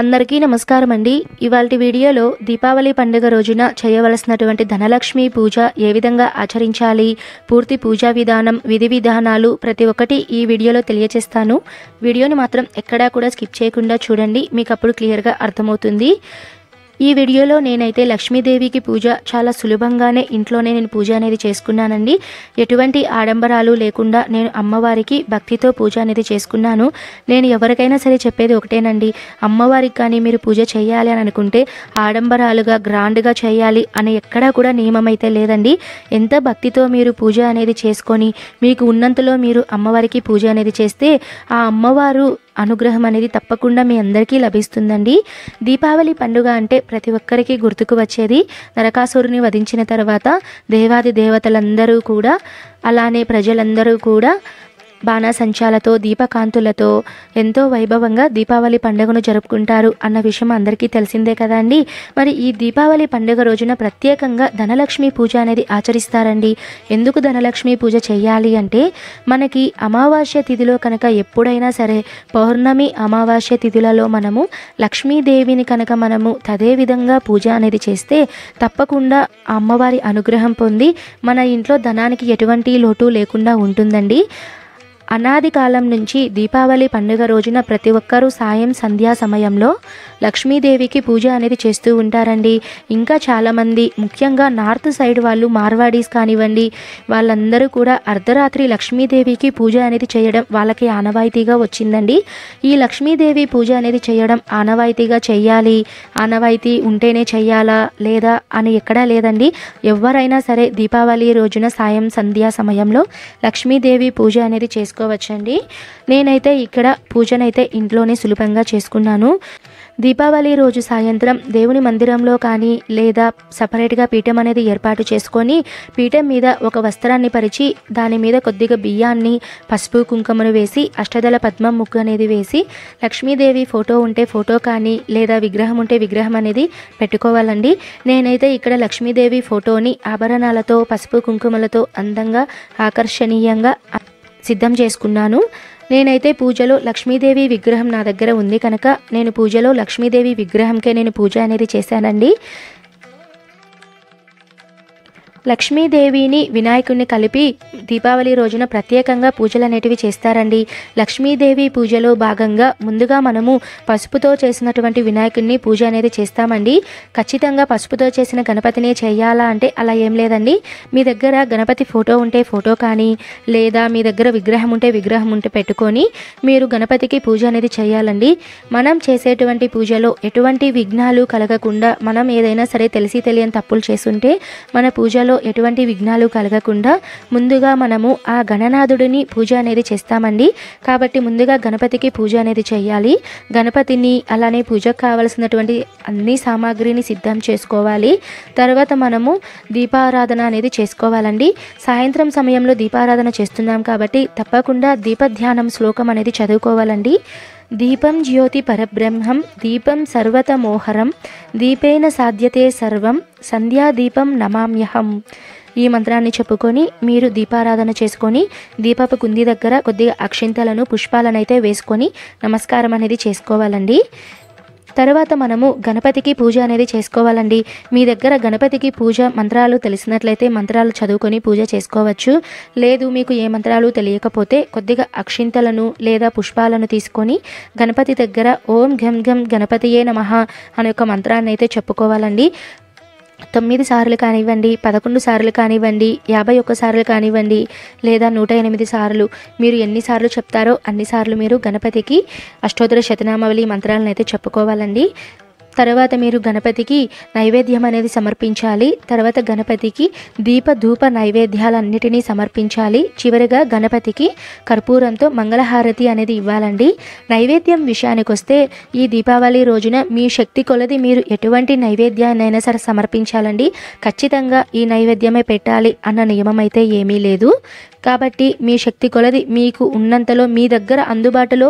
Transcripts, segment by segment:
అందరికీ నమస్కారం అండి। ఇవాల్టి వీడియోలో దీపావళి పండుగ రోజున చేయవలసినటువంటి ధనలక్ష్మి పూజ ఏ విధంగా ఆచరించాలి, పూర్తి పూజా విధానం, విధి విధానాలు ప్రతి ఒక్కటి ఈ వీడియోలో తెలియజేస్తాను। వీడియోని మాత్రం ఎక్కడా కూడా స్కిప్ చేయకుండా చూడండి, మీకు అప్పుడు క్లియర్‌గా అర్థమవుతుంది। ఈ వీడియోలో నేనైతే లక్ష్మీదేవికి పూజ చాలా సులభంగానే ఇంట్లోనే నేను పూజ అనేది చేసుకున్నానండి। ఎటువంటి ఆడంబరాలు లేకుండా నేను అమ్మవారికి భక్తితో పూజ అనేది చేసుకున్నాను। నేను ఎవరికైనా సరే చెప్పేది ఒకటేనండి, అమ్మవారికి కానీ మీరు పూజ చేయాలి అని అనుకుంటే ఆడంబరాలుగా గ్రాండ్గా చేయాలి అని ఎక్కడా కూడా నియమం అయితే లేదండి। ఎంత భక్తితో మీరు పూజ అనేది చేసుకొని మీకు ఉన్నంతలో మీరు అమ్మవారికి పూజ అనేది చేస్తే ఆ అమ్మవారు అనుగ్రహం అనేది తప్పకుండా మీ అందరికీ లభిస్తుందండి। దీపావళి పండుగ అంటే ప్రతి ఒక్కరికి గుర్తుకు వచ్చేది నరకాసురుని వధించిన తర్వాత దేవాది దేవతలందరూ కూడా అలానే ప్రజలందరూ కూడా బాణసంచాలతో దీపకాంతులతో ఎంతో వైభవంగా దీపావళి పండుగను జరుపుకుంటారు అన్న విషయం అందరికీ తెలిసిందే కదండి। మరి ఈ దీపావళి పండుగ రోజున ప్రత్యేకంగా ధనలక్ష్మి పూజ అనేది ఆచరిస్తారండి। ఎందుకు ధనలక్ష్మి పూజ చేయాలి అంటే మనకి అమావాస్య తిథిలో కనుక ఎప్పుడైనా సరే పౌర్ణమి అమావాస్య తిథులలో మనము లక్ష్మీదేవిని కనుక మనము తదే విధంగా పూజ అనేది చేస్తే తప్పకుండా అమ్మవారి అనుగ్రహం పొంది మన ఇంట్లో ధనానికి ఎటువంటి లోటు లేకుండా ఉంటుందండి। అనాది కాలం నుంచి దీపావళి పండుగ రోజున ప్రతి ఒక్కరూ సాయం సంధ్యా సమయంలో లక్ష్మీదేవికి పూజ అనేది చేస్తూ ఉంటారండి। ఇంకా చాలామంది ముఖ్యంగా నార్త్ సైడ్ వాళ్ళు, మార్వాడీస్ కానివ్వండి, వాళ్ళందరూ కూడా అర్ధరాత్రి లక్ష్మీదేవికి పూజ అనేది చేయడం వాళ్ళకి ఆనవాయితీగా వచ్చిందండి। ఈ లక్ష్మీదేవి పూజ అనేది చేయడం ఆనవాయితీగా చేయాలి, ఆనవాయితీ ఉంటేనే చేయాలా లేదా అని ఎక్కడా లేదండి। ఎవరైనా సరే దీపావళి రోజున సాయం సంధ్యా సమయంలో లక్ష్మీదేవి పూజ అనేది చేసుకుంటారు వచ్చండి। నేనైతే ఇక్కడ పూజనైతే ఇంట్లోనే సులభంగా చేసుకున్నాను। దీపావళి రోజు సాయంత్రం దేవుని మందిరంలో కానీ లేదా సపరేట్గా పీఠం అనేది ఏర్పాటు చేసుకొని పీఠం మీద ఒక వస్త్రాన్ని పరిచి దాని మీద కొద్దిగా బియ్యాన్ని, పసుపు, కుంకుమను వేసి అష్టదళ పద్మం ముగ్గు అనేది వేసి లక్ష్మీదేవి ఫోటో ఉంటే ఫోటో కానీ లేదా విగ్రహం ఉంటే విగ్రహం అనేది పెట్టుకోవాలండి। నేనైతే ఇక్కడ లక్ష్మీదేవి ఫోటోని ఆభరణాలతో, పసుపు కుంకుమలతో అందంగా ఆకర్షణీయంగా సిద్ధం చేసుకున్నాను। నేనైతే పూజలో లక్ష్మీదేవి విగ్రహం నా దగ్గర ఉంది కనుక నేను పూజలో లక్ష్మీదేవి విగ్రహంకే నేను పూజ అనేది చేశానండి। లక్ష్మీదేవిని వినాయకుడిని కలిపి దీపావళి రోజున ప్రత్యేకంగా పూజలు అనేటివి చేస్తారండి। లక్ష్మీదేవి పూజలో భాగంగా ముందుగా మనము పసుపుతో చేసినటువంటి వినాయకుడిని పూజ అనేది చేస్తామండి। ఖచ్చితంగా పసుపుతో చేసిన గణపతినే చేయాలా అంటే అలా ఏం లేదండి। మీ దగ్గర గణపతి ఫోటో ఉంటే ఫోటో కానీ లేదా మీ దగ్గర విగ్రహం ఉంటే విగ్రహం ఉంటే పెట్టుకొని మీరు గణపతికి పూజ అనేది చేయాలండి। మనం చేసేటువంటి పూజలో ఎటువంటి విఘ్నాలు కలగకుండా, మనం ఏదైనా సరే తెలిసి తెలియని తప్పులు చేస్తుంటే మన పూజలో ఎటువంటి విఘ్నాలు కలగకుండా ముందుగా మనము ఆ గణనాథుడిని పూజ అనేది చేస్తామండి। కాబట్టి ముందుగా గణపతికి పూజ అనేది చేయాలి। గణపతిని అలానే పూజకు కావలసినటువంటి అన్ని సామాగ్రిని సిద్ధం చేసుకోవాలి। తర్వాత మనము దీపారాధన అనేది చేసుకోవాలండి। సాయంత్రం సమయంలో దీపారాధన చేస్తున్నాం కాబట్టి తప్పకుండా దీపధ్యానం శ్లోకం అనేది చదువుకోవాలండి। దీపం జ్యోతి పరబ్రహ్మం దీపం సర్వతమోహరం దీపేన సాధ్యతే సర్వం సంధ్యాదీపం నమామ్యహం, ఈ మంత్రాన్ని చెప్పుకొని మీరు దీపారాధన చేసుకొని దీపపు కుంది దగ్గర కొద్దిగా అక్షింతలను, పుష్పాలనైతే వేసుకొని నమస్కారం అనేది చేసుకోవాలండి। తర్వాత మనము గణపతికి పూజ అనేది చేసుకోవాలండి। మీ దగ్గర గణపతికి పూజ మంత్రాలు తెలిసినట్లయితే మంత్రాలు చదువుకొని పూజ చేసుకోవచ్చు, లేదు మీకు ఏ మంత్రాలు తెలియకపోతే కొద్దిగా అక్షింతలను లేదా పుష్పాలను తీసుకొని గణపతి దగ్గర ఓం ఘం ఘం గణపతియే నమః అనే ఒక మంత్రాన్ని అయితే చెప్పుకోవాలండి। 9 సార్లు కానివ్వండి, 11 సార్లు కానివ్వండి, 51 సార్లు కానివ్వండి, లేదా 108 సార్లు, మీరు ఎన్నిసార్లు చెప్తారో అన్నిసార్లు మీరు గణపతికి అష్టోత్తర శతనామావళి మంత్రాలను అయితే చెప్పుకోవాలండి। తర్వాత మీరు గణపతికి నైవేద్యం అనేది సమర్పించాలి। తర్వాత గణపతికి దీప ధూప నైవేద్యాలన్నిటినీ సమర్పించాలి। చివరిగా గణపతికి కర్పూరంతో మంగళహారతి అనేది ఇవ్వాలండి। నైవేద్యం విషయానికి వస్తే ఈ దీపావళి రోజున మీ శక్తి కొలది మీరు ఎటువంటి నైవేద్యాన్నైనా సరే సమర్పించాలండి। ఖచ్చితంగా ఈ నైవేద్యమే పెట్టాలి అన్న నియమం అయితే ఏమీ లేదు। కాబట్టి మీ శక్తి కొలది మీకు ఉన్నంతలో మీ దగ్గర అందుబాటులో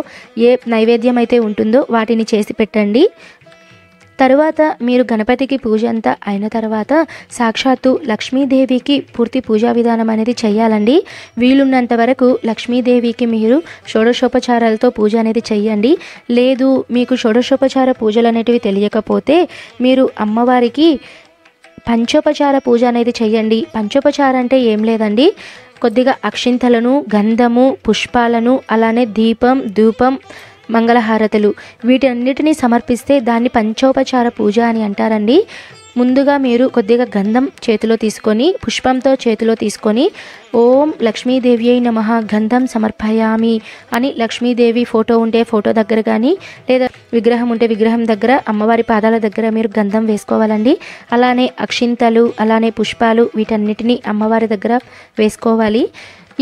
ఏ నైవేద్యం అయితే ఉంటుందో వాటిని చేసి పెట్టండి। తరువాత మీరు గణపతికి పూజ అంతా అయిన తర్వాత సాక్షాత్తు లక్ష్మీదేవికి పూర్తి పూజా విధానం అనేది చేయాలండి. వీలున్నంత వరకు లక్ష్మీదేవికి మీరు షోడశోపచారాలతో పూజ అనేది చేయండి. లేదు మీకు షోడశోపచార పూజలు అనేటివి తెలియకపోతే మీరు అమ్మవారికి పంచోపచార పూజ అనేది చేయండి. పంచోపచార అంటే ఏం లేదండి, కొద్దిగా అక్షింతలను, గంధము, పుష్పాలను, అలానే దీపం, ధూపం, మంగళహారతులు వీటన్నిటిని సమర్పిస్తే దాన్ని పంచోపచార పూజ అని అంటారండి. ముందుగా మీరు కొద్దిగా గంధం చేతిలో తీసుకొని, పుష్పంతో చేతిలో తీసుకొని ఓం లక్ష్మీదేవి అయి నమః గంధం సమర్పయామి అని లక్ష్మీదేవి ఫోటో ఉంటే ఫోటో దగ్గర కానీ లేదా విగ్రహం ఉంటే విగ్రహం దగ్గర, అమ్మవారి పాదాల దగ్గర మీరు గంధం వేసుకోవాలండి. అలానే అక్షింతలు, అలానే పుష్పాలు వీటన్నిటినీ అమ్మవారి దగ్గర వేసుకోవాలి.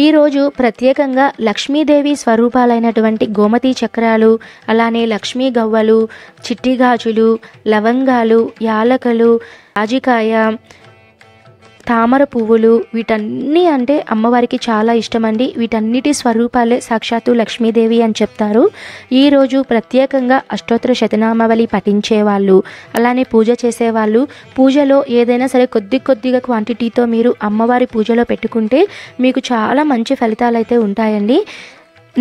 ఈరోజు ప్రత్యేకంగా లక్ష్మీదేవి స్వరూపాలైనటువంటి గోమతి చక్రాలు, అలానే లక్ష్మీ గవ్వలు, చిట్టి గాజులు, లవంగాలు, యాలకలు, రాజికాయ, తామర పువ్వులు వీటన్నీ అంటే అమ్మవారికి చాలా ఇష్టమండి. వీటన్నిటి స్వరూపాలే సాక్షాత్తు లక్ష్మీదేవి అని చెప్తారు. ఈరోజు ప్రత్యేకంగా అష్టోత్తర శతనామావళి పఠించేవాళ్ళు, అలానే పూజ చేసేవాళ్ళు పూజలో ఏదైనా సరే కొద్దిగా క్వాంటిటీతో మీరు అమ్మవారి పూజలో పెట్టుకుంటే మీకు చాలా మంచి ఫలితాలు అయితే ఉంటాయండి.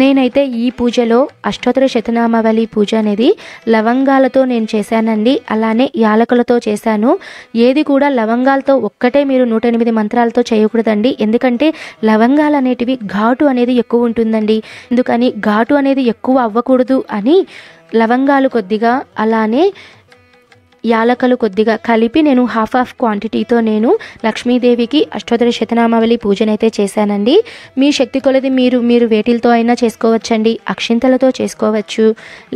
నేనైతే ఈ పూజలో అష్టోత్తర శతనామావళి పూజ అనేది లవంగాలతో నేను చేశానండి, అలానే యాలకులతో చేశాను. ఏది కూడా లవంగాలతో ఒక్కటే మీరు 108 మంత్రాలతో చేయకూడదండి, ఎందుకంటే లవంగాలు అనేటివి ఘాటు అనేది ఎక్కువ ఉంటుందండి. అందుకని ఘాటు అనేది ఎక్కువ అవ్వకూడదు అని లవంగాలు కొద్దిగా, అలానే యాలకలు కొద్దిగా కలిపి నేను హాఫ్ ఆఫ్ క్వాంటిటీతో నేను లక్ష్మీదేవికి అష్టోత్తర శతనామావళి పూజనైతే చేశానండి. మీ శక్తి కొలది మీరు వేటిలతో అయినా చేసుకోవచ్చండి. అక్షింతలతో చేసుకోవచ్చు,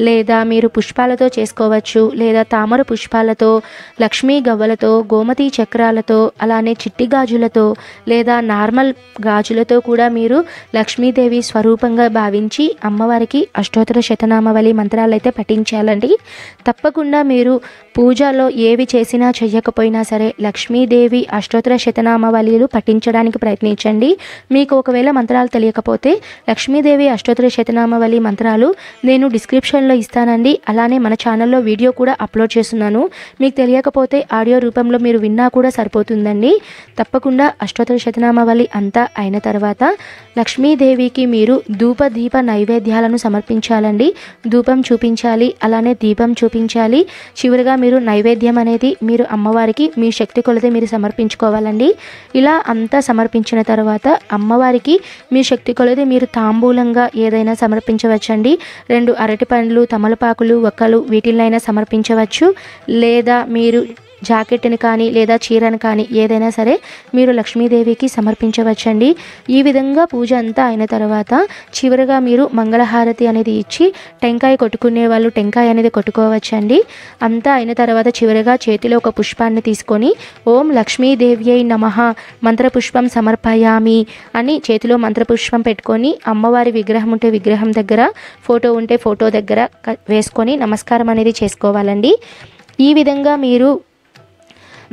లేదా మీరు పుష్పాలతో చేసుకోవచ్చు, లేదా తామర పుష్పాలతో, లక్ష్మీ గవ్వలతో, గోమతి చక్రాలతో, అలానే చిట్టి గాజులతో, లేదా నార్మల్ గాజులతో కూడా మీరు లక్ష్మీదేవి స్వరూపంగా భావించి అమ్మవారికి అష్టోత్తర శతనామావళి మంత్రాలైతే పఠించాలండి. తప్పకుండా మీరు పూజలో ఏవి చేసినా చేయకపోయినా సరే లక్ష్మీదేవి అష్టోత్తర శతనామావళిలు పఠించడానికి ప్రయత్నించండి. మీకు ఒకవేళ మంత్రాలు తెలియకపోతే లక్ష్మీదేవి అష్టోత్తర శతనామావళి మంత్రాలు నేను డిస్క్రిప్షన్లో ఇస్తానండి. అలానే మన ఛానల్లో వీడియో కూడా అప్లోడ్ చేస్తున్నాను. మీకు తెలియకపోతే ఆడియో రూపంలో మీరు విన్నా కూడా సరిపోతుందండి. తప్పకుండా అష్టోత్తర శతనామావళి అంతా అయిన తర్వాత లక్ష్మీదేవికి మీరు ధూప దీప నైవేద్యాలను సమర్పించాలండి. ధూపం చూపించాలి, అలానే దీపం చూపించాలి. చివరిగా మీరు నైవేద్యం అనేది మీరు అమ్మవారికి మీ శక్తి కొలది మీరు సమర్పించుకోవాలండి. ఇలా అంతా సమర్పించిన తర్వాత అమ్మవారికి మీ శక్తి కొలది మీరు తాంబూలంగా ఏదైనా సమర్పించవచ్చండి. 2 అరటి పండ్లు, తమలపాకులు, ఒక్కలు వీటినైనా సమర్పించవచ్చు. లేదా మీరు జాకెట్ని కానీ లేదా చీరను కానీ ఏదైనా సరే మీరు లక్ష్మీదేవికి సమర్పించవచ్చండి. ఈ విధంగా పూజ అంతా అయిన తర్వాత చివరిగా మీరు మంగళహారతి అనేది ఇచ్చి టెంకాయ కొట్టుకునే వాళ్ళు టెంకాయ అనేది కొట్టుకోవచ్చండి. అంతా అయిన తర్వాత చివరిగా చేతిలో ఒక పుష్పాన్ని తీసుకొని ఓం లక్ష్మీదేవి అయి నమః మంత్రపుష్పం సమర్పయామి అని చేతిలో మంత్రపుష్పం పెట్టుకొని అమ్మవారి విగ్రహం ఉంటే విగ్రహం దగ్గర, ఫోటో ఉంటే ఫోటో దగ్గర వేసుకొని నమస్కారం అనేది చేసుకోవాలండి. ఈ విధంగా మీరు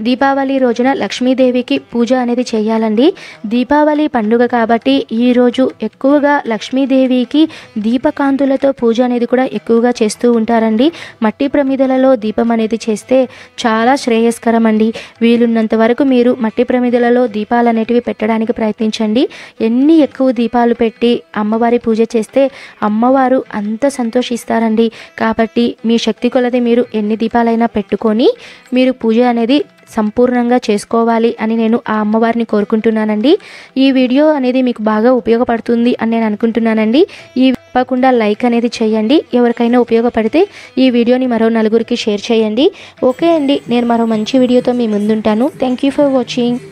దీపావళి రోజున లక్ష్మీదేవికి పూజ అనేది చేయాలండి. దీపావళి పండుగ కాబట్టి ఈరోజు ఎక్కువగా లక్ష్మీదేవికి దీపకాంతులతో పూజ అనేది కూడా ఎక్కువగా చేస్తూ ఉంటారండి. మట్టి ప్రమిదలలో దీపం అనేది చేస్తే చాలా శ్రేయస్కరం అండి. వీలున్నంత వరకు మీరు మట్టి ప్రమిదలలో దీపాలు అనేటివి పెట్టడానికి ప్రయత్నించండి. ఎన్ని ఎక్కువ దీపాలు పెట్టి అమ్మవారి పూజ చేస్తే అమ్మవారు అంత సంతోషిస్తారండి. కాబట్టి మీ శక్తి కొలది మీరు ఎన్ని దీపాలైనా పెట్టుకొని మీరు పూజ అనేది సంపూర్ణంగా చేసుకోవాలి అని నేను ఆ అమ్మవారిని కోరుకుంటున్నానండి. ఈ వీడియో అనేది మీకు బాగా ఉపయోగపడుతుంది అని నేను అనుకుంటున్నానండి. ఈ తప్పకుండా లైక్ అనేది చేయండి. ఎవరికైనా ఉపయోగపడితే ఈ వీడియోని మరో నలుగురికి షేర్ చేయండి. ఓకే అండి, నేను మరో మంచి వీడియోతో మీ ముందుంటాను. Thank you for watching.